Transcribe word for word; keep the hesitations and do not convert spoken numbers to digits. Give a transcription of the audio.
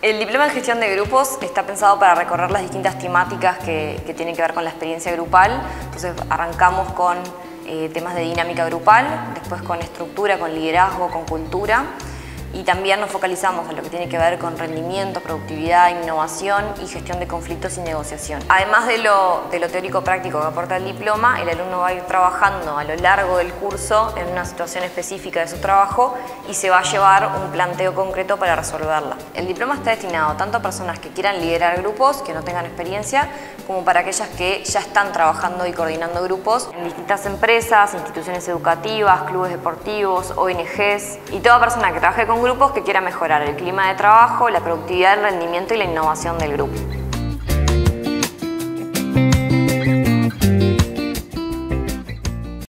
El Diploma en Gestión de Grupos está pensado para recorrer las distintas temáticas que, que tienen que ver con la experiencia grupal. Entonces arrancamos con eh, temas de dinámica grupal, después con estructura, con liderazgo, con cultura, y también nos focalizamos en lo que tiene que ver con rendimiento, productividad, innovación y gestión de conflictos y negociación. Además de lo, de lo teórico-práctico que aporta el diploma, el alumno va a ir trabajando a lo largo del curso en una situación específica de su trabajo y se va a llevar un planteo concreto para resolverla. El diploma está destinado tanto a personas que quieran liderar grupos, que no tengan experiencia, como para aquellas que ya están trabajando y coordinando grupos en distintas empresas, instituciones educativas, clubes deportivos, O N Ges y toda persona que trabaje con grupos que quiera mejorar el clima de trabajo, la productividad, el rendimiento y la innovación del grupo.